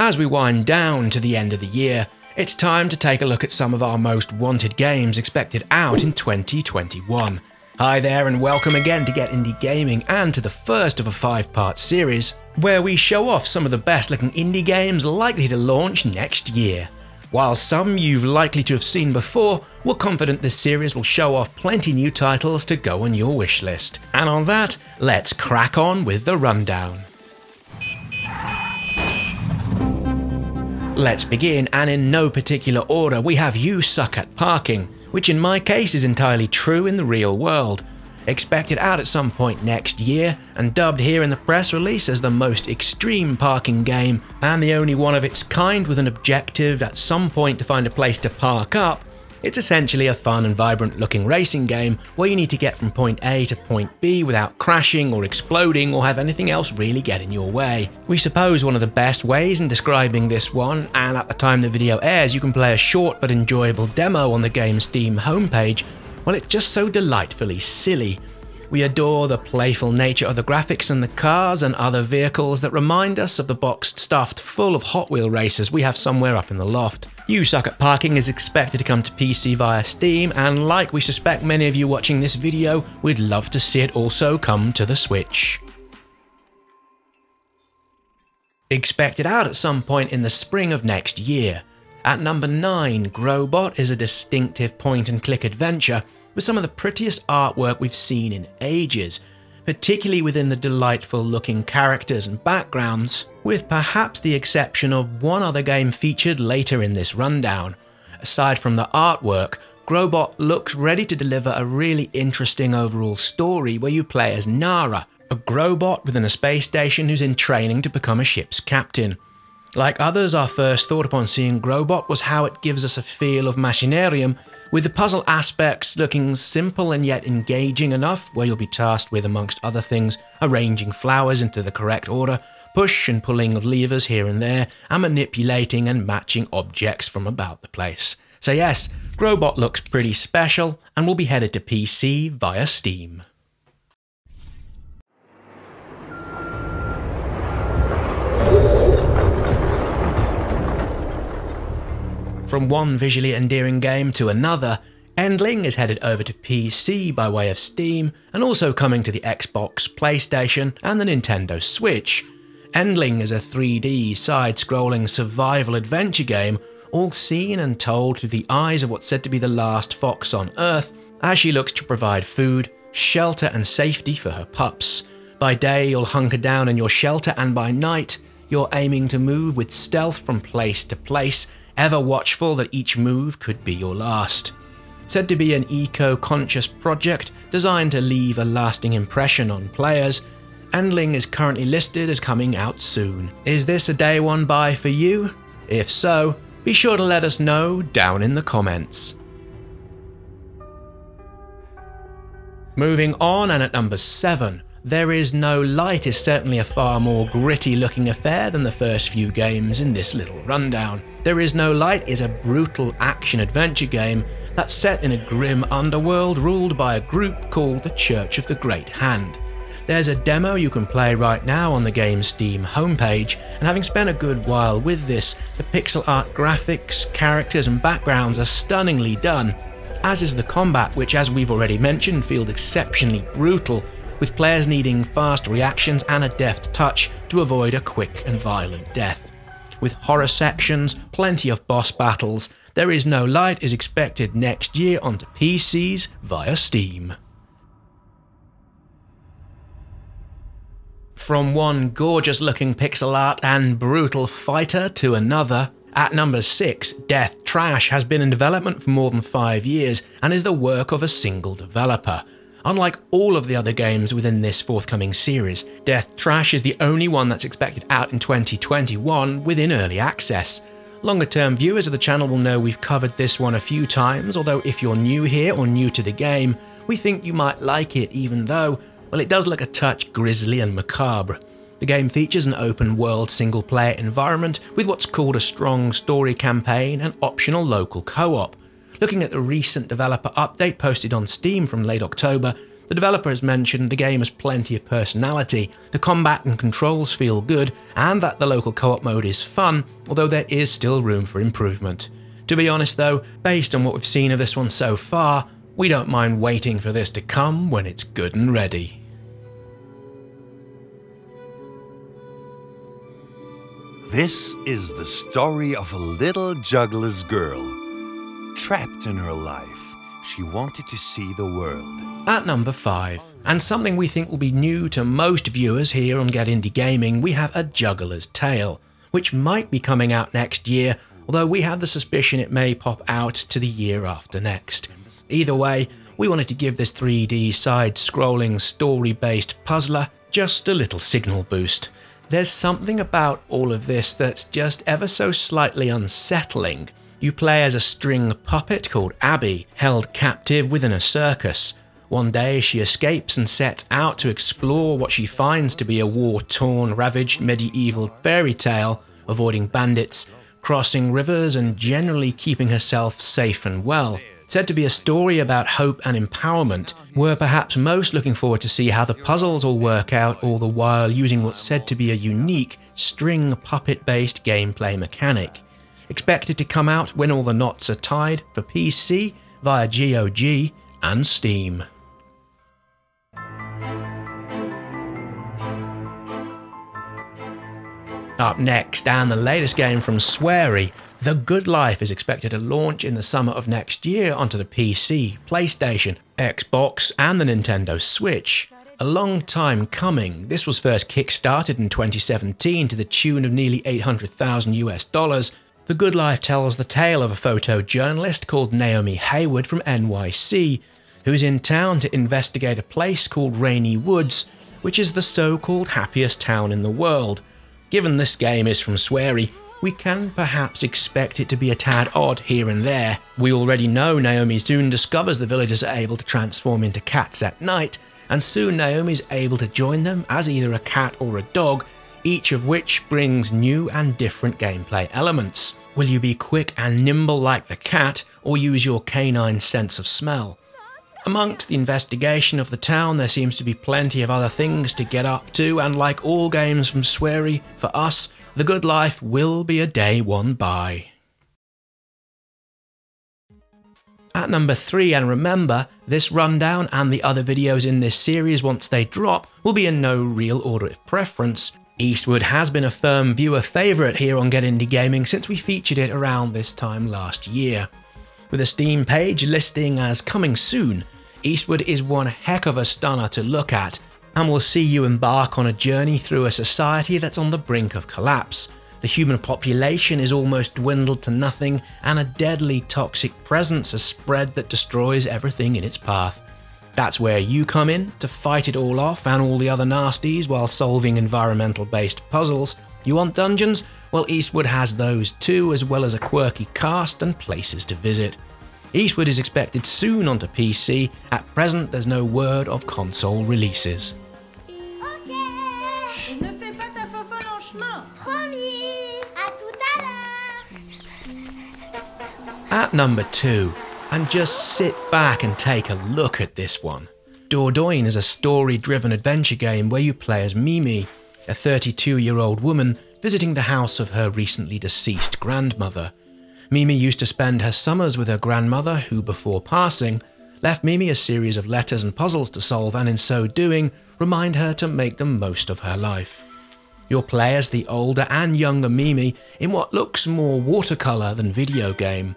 As we wind down to the end of the year, it's time to take a look at some of our most wanted games expected out in 2021. Hi there and welcome again to Get Indie Gaming and to the first of a five-part series where we show off some of the best looking indie games likely to launch next year. While some you've likely to have seen before, we're confident this series will show off plenty new titles to go on your wish list. And on that, let's crack on with the rundown. Let's begin, and in no particular order, we have You Suck at Parking, which in my case is entirely true in the real world. Expected out at some point next year, and dubbed here in the press release as the most extreme parking game, and the only one of its kind with an objective at some point to find a place to park up, it's essentially a fun and vibrant looking racing game where you need to get from point A to point B without crashing or exploding or have anything else really get in your way. We suppose one of the best ways in describing this one, and at the time the video airs you can play a short but enjoyable demo on the game's Steam homepage, well it's just so delightfully silly. We adore the playful nature of the graphics and the cars and other vehicles that remind us of the box stuffed full of Hot Wheel racers we have somewhere up in the loft. You Suck at Parking is expected to come to PC via Steam, and like we suspect many of you watching this video, we'd love to see it also come to the Switch. Expected out at some point in the spring of next year. At number 9, Growbot is a distinctive point-and-click adventure with some of the prettiest artwork we've seen in ages, particularly within the delightful-looking characters and backgrounds, with perhaps the exception of one other game featured later in this rundown. Aside from the artwork, Growbot looks ready to deliver a really interesting overall story where you play as Nara, a Growbot within a space station who's in training to become a ship's captain. Like others, our first thought upon seeing Growbot was how it gives us a feel of Machinarium, with the puzzle aspects looking simple and yet engaging enough, where you'll be tasked with, amongst other things, arranging flowers into the correct order, push and pulling of levers here and there, and manipulating and matching objects from about the place. So yes, Growbot looks pretty special and will be headed to PC via Steam. From one visually endearing game to another, Endling is headed over to PC by way of Steam and also coming to the Xbox, PlayStation and the Nintendo Switch. Endling is a 3D side-scrolling survival adventure game, all seen and told through the eyes of what's said to be the last fox on Earth as she looks to provide food, shelter and safety for her pups. By day you'll hunker down in your shelter, and by night you're aiming to move with stealth from place to place, ever watchful that each move could be your last. Said to be an eco-conscious project designed to leave a lasting impression on players, Endling is currently listed as coming out soon. Is this a day one buy for you? If so, be sure to let us know down in the comments. Moving on, and at number 7, There Is No Light is certainly a far more gritty looking affair than the first few games in this little rundown. There Is No Light is a brutal action-adventure game that's set in a grim underworld ruled by a group called the Church of the Great Hand. There's a demo you can play right now on the game's Steam homepage, and having spent a good while with this, the pixel art graphics, characters and backgrounds are stunningly done, as is the combat, which as we've already mentioned feels exceptionally brutal, with players needing fast reactions and a deft touch to avoid a quick and violent death. With horror sections, plenty of boss battles, There Is No Light is expected next year onto PCs via Steam. From one gorgeous looking pixel art and brutal fighter to another, at number 6, Death Trash has been in development for more than 5 years and is the work of a single developer. Unlike all of the other games within this forthcoming series, Death Trash is the only one that's expected out in 2021 within early access. Longer term viewers of the channel will know we've covered this one a few times, although if you're new here or new to the game, we think you might like it, even though, well, it does look a touch grisly and macabre. The game features an open world single player environment with what's called a strong story campaign and optional local co-op. Looking at the recent developer update posted on Steam from late October, The developer has mentioned the game has plenty of personality, the combat and controls feel good, and that the local co-op mode is fun, although there is still room for improvement. To be honest though, based on what we've seen of this one so far, we don't mind waiting for this to come when it's good and ready. This is the story of a little juggler's girl. Trapped in her life, she wanted to see the world. At number 5, and something we think will be new to most viewers here on Get Indie Gaming, we have A Juggler's Tale, which might be coming out next year, although we have the suspicion it may pop out to the year after next. Either way, we wanted to give this 3D side-scrolling story-based puzzler just a little signal boost. There's something about all of this that's just ever so slightly unsettling. You play as a string puppet called Abby, held captive within a circus. One day she escapes and sets out to explore what she finds to be a war-torn, ravaged medieval fairy tale, avoiding bandits, crossing rivers and generally keeping herself safe and well. Said to be a story about hope and empowerment, we're perhaps most looking forward to see how the puzzles all work out, all the while using what's said to be a unique, string puppet-based gameplay mechanic. Expected to come out when all the knots are tied for PC, via GOG and Steam. Up next, and the latest game from Swery, The Good Life is expected to launch in the summer of next year onto the PC, PlayStation, Xbox and the Nintendo Switch. A long time coming, this was first kickstarted in 2017 to the tune of nearly $800,000. The Good Life tells the tale of a photojournalist called Naomi Hayward from NYC, who is in town to investigate a place called Rainy Woods, which is the so-called happiest town in the world. Given this game is from Swery, we can perhaps expect it to be a tad odd here and there. We already know Naomi soon discovers the villagers are able to transform into cats at night, and soon Naomi is able to join them as either a cat or a dog, each of which brings new and different gameplay elements. Will you be quick and nimble like the cat, or use your canine sense of smell? Amongst the investigation of the town, there seems to be plenty of other things to get up to, and like all games from Swery, for us, The Good Life will be a day one buy. At number 3, and remember, this rundown and the other videos in this series once they drop will be in no real order of preference. Eastward has been a firm viewer favourite here on Get Indie Gaming since we featured it around this time last year. With a Steam page listing as coming soon, Eastward is one heck of a stunner to look at, and will see you embark on a journey through a society that's on the brink of collapse. The human population is almost dwindled to nothing, and a deadly toxic presence has spread that destroys everything in its path. That's where you come in to fight it all off and all the other nasties while solving environmental-based puzzles. You want dungeons? Well, Eastward has those too, as well as a quirky cast and places to visit. Eastward is expected soon onto PC. At present, there's no word of console releases. At number 2, and just sit back and take a look at this one. Dordogne is a story-driven adventure game where you play as Mimi, a 32-year-old woman visiting the house of her recently deceased grandmother. Mimi used to spend her summers with her grandmother, who before passing, left Mimi a series of letters and puzzles to solve, and in so doing, remind her to make the most of her life. You'll play as the older and younger Mimi in what looks more watercolour than video game.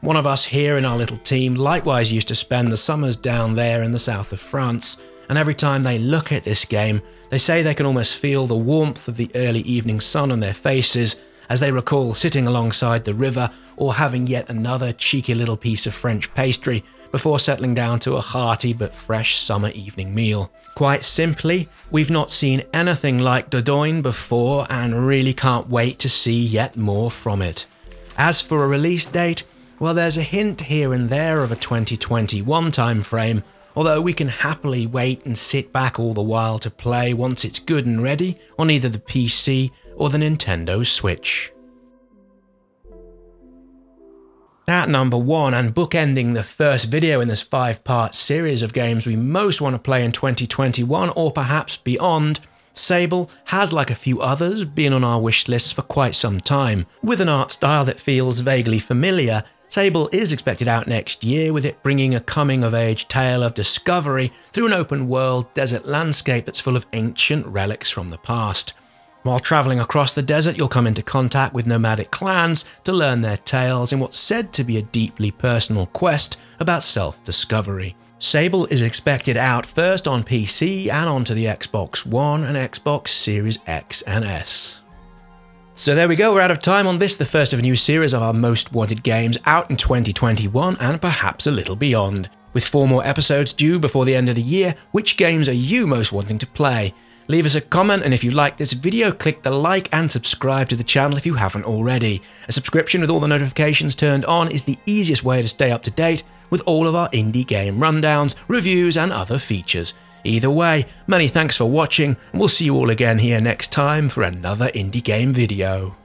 One of us here in our little team likewise used to spend the summers down there in the south of France, and every time they look at this game, they say they can almost feel the warmth of the early evening sun on their faces as they recall sitting alongside the river or having yet another cheeky little piece of French pastry before settling down to a hearty but fresh summer evening meal. Quite simply, we've not seen anything like Dordogne before and really can't wait to see yet more from it. As for a release date, well, there's a hint here and there of a 2021 timeframe, although we can happily wait and sit back all the while to play once it's good and ready on either the PC or the Nintendo Switch. At number one, and bookending the first video in this five-part series of games we most want to play in 2021 or perhaps beyond, Sable has, like a few others, been on our wish lists for quite some time. With an art style that feels vaguely familiar, Sable is expected out next year, with it bringing a coming-of-age tale of discovery through an open-world desert landscape that's full of ancient relics from the past. While traveling across the desert, you'll come into contact with nomadic clans to learn their tales in what's said to be a deeply personal quest about self-discovery. Sable is expected out first on PC and onto the Xbox One and Xbox Series X and S. So there we go, we're out of time on this, the first of a new series of our most wanted games out in 2021 and perhaps a little beyond. With 4 more episodes due before the end of the year, which games are you most wanting to play? Leave us a comment, and if you like this video, click the like and subscribe to the channel if you haven't already. A subscription with all the notifications turned on is the easiest way to stay up to date with all of our indie game rundowns, reviews and other features. Either way, many thanks for watching, and we'll see you all again here next time for another indie game video.